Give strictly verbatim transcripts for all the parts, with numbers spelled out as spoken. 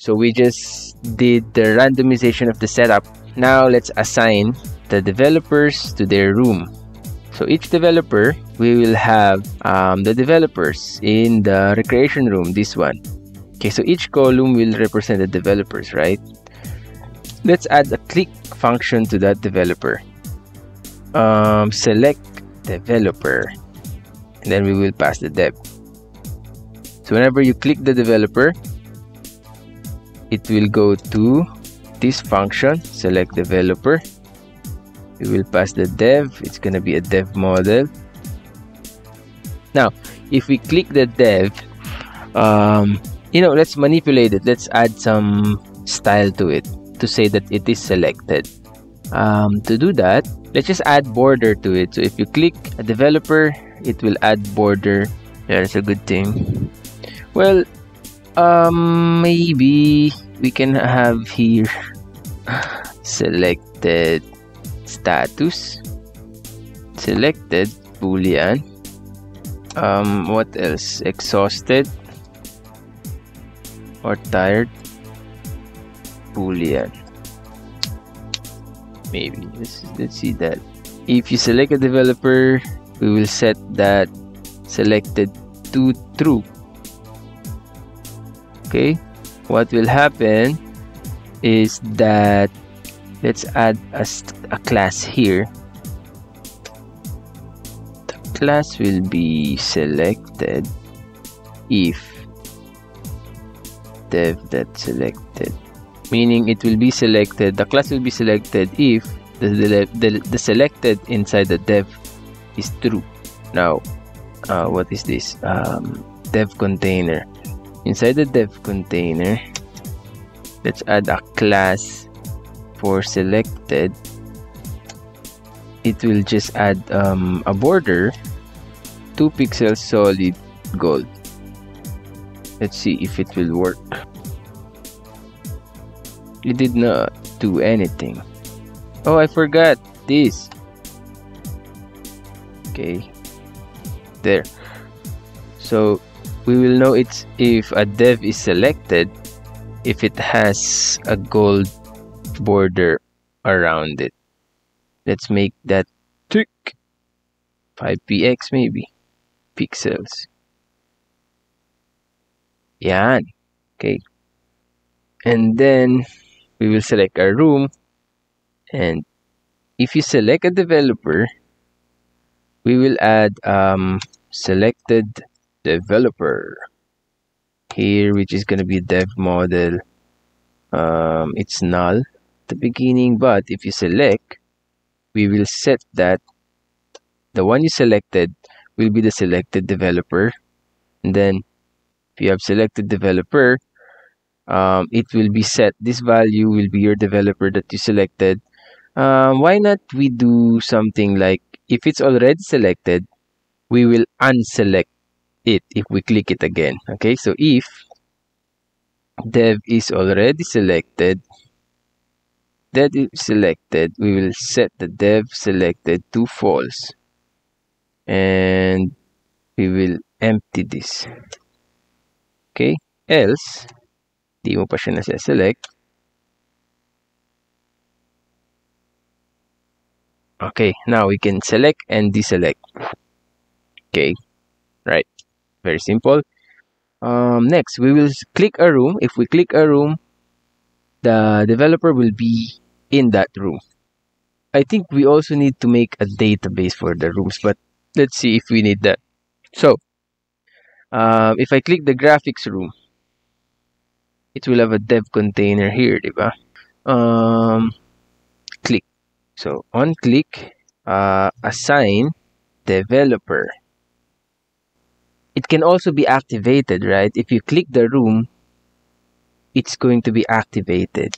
So we just did the randomization of the setup. Now let's assign the developers to their room. So each developer, we will have um, the developers in the recreation room, this one. Okay, so each column will represent the developers, right? Let's add a click function to that developer. Um, select developer, and then we will pass the dev. So whenever you click the developer, it will go to this function, select developer. We will pass the dev. It's going to be a dev model. Now, if we click the dev, um, you know, let's manipulate it. Let's add some style to it to say that it is selected. Um, to do that, let's just add border to it. So if you click a developer, it will add border. Yeah, that's a good thing. Well, um, maybe we can have here selected status, selected boolean, um what else, exhausted or tired, boolean. Maybe let's, let's see that. If you select a developer, we will set that selected to true. Okay, what will happen is that let's add a, a class here. The class will be selected if dev that selected, meaning it will be selected. The class will be selected if the the, the, the selected inside the dev is true. Now, uh, what is this? Um, dev container. Inside the dev container, let's add a class. For selected, it will just add um, a border, two pixels solid gold. Let's see if it will work. It did not do anything. Oh, I forgot this. Okay, there. So we will know it's if a dev is selected if it has a gold border around it. Let's make that tick. five p x maybe pixels. Yeah, okay. And then we will select our room, and if you select a developer, we will add um selected developer here, which is going to be dev model. Um it's null the beginning, but if you select, we will set that the one you selected will be the selected developer, and then if you have selected developer, um, it will be set, this value will be your developer that you selected. Um, why not we do something like, if it's already selected, we will unselect it if we click it again. Okay, so if dev is already selected, that is selected, we will set the dev selected to false, and we will empty this. Okay, else di mo pa siya na select. Okay, now we can select and deselect. Okay, right, very simple. Um, next, we will click a room. If we click a room, the developer will be in that room. I think we also need to make a database for the rooms, but let's see if we need that. So, um, if I click the graphics room, it will have a dev container here, diba? Um, click. So, on click, uh, assign developer. It can also be activated, right? If you click the room, it's going to be activated.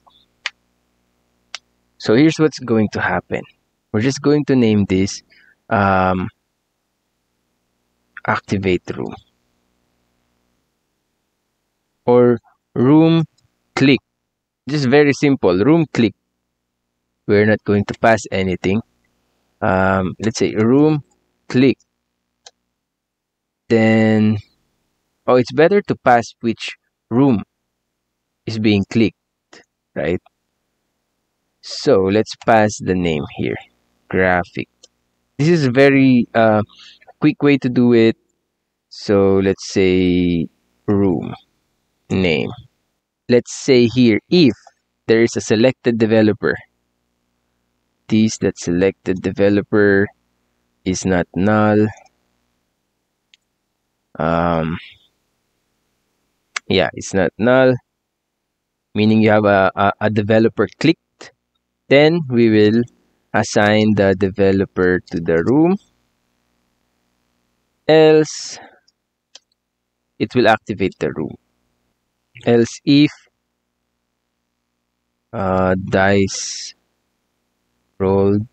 So here's what's going to happen. We're just going to name this um, activate room or room click. Just very simple, room click. We're not going to pass anything. Um, let's say room click. Then, oh, it's better to pass which room is being clicked, right? So let's pass the name here, graphic. This is a very uh, quick way to do it. So let's say room name. Let's say here, if there is a selected developer, this that selected developer is not null. Um, yeah, it's not null, meaning you have a, a, a developer clicked. Then we will assign the developer to the room. Else, it will activate the room. Else if uh, dice rolled.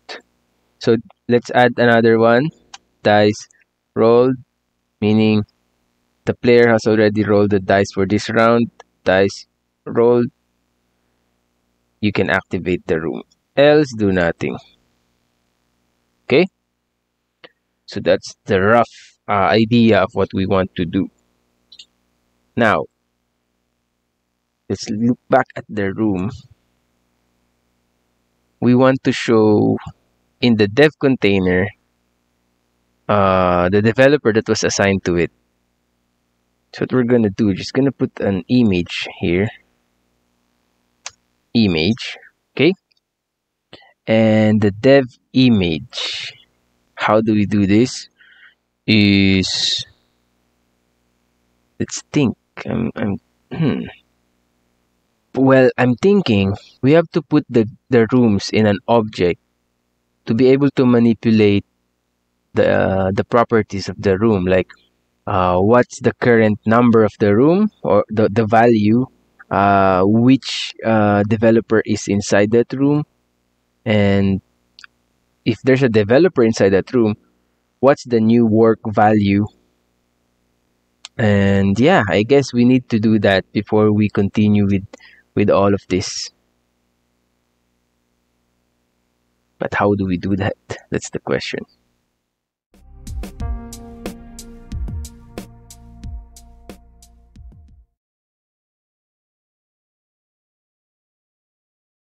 So let's add another one, dice rolled, meaning the player has already rolled the dice for this round. Dice rolled, you can activate the room. Else, do nothing. Okay, so that's the rough uh, idea of what we want to do. Now let's look back at the room. We want to show in the dev container uh, the developer that was assigned to it. So what we're going to do, we're just going to put an image here. Image, okay? And the dev image, how do we do this? Is, let's think. I'm, I'm, hmm. Well, I'm thinking we have to put the, the rooms in an object to be able to manipulate the, uh, the properties of the room, like uh, what's the current number of the room or the, the value, uh, which uh, developer is inside that room, and if there's a developer inside that room, what's the new work value. And yeah, I guess we need to do that before we continue with with all of this. But how do we do that? That's the question.